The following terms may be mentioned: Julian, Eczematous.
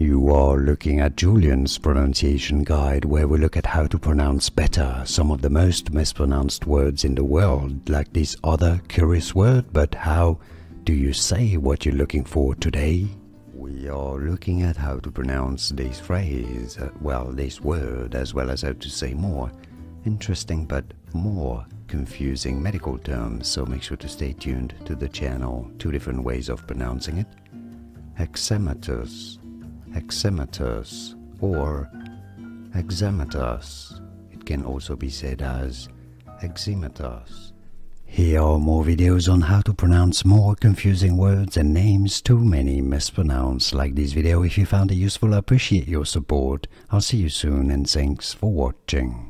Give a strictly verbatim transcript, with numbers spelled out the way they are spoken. You are looking at Julian's pronunciation guide, where we look at how to pronounce better some of the most mispronounced words in the world, like this other curious word. But how do you say what you're looking for today? We are looking at how to pronounce this phrase, well, this word, as well as how to say more interesting but more confusing medical terms, so make sure to stay tuned to the channel. Two different ways of pronouncing it: Eczematous. Eczematous or Eczematous. It can also be said as Eczematous. Here are more videos on how to pronounce more confusing words and names too many mispronounced. Like this video if you found it useful. I appreciate your support. I'll see you soon, and thanks for watching.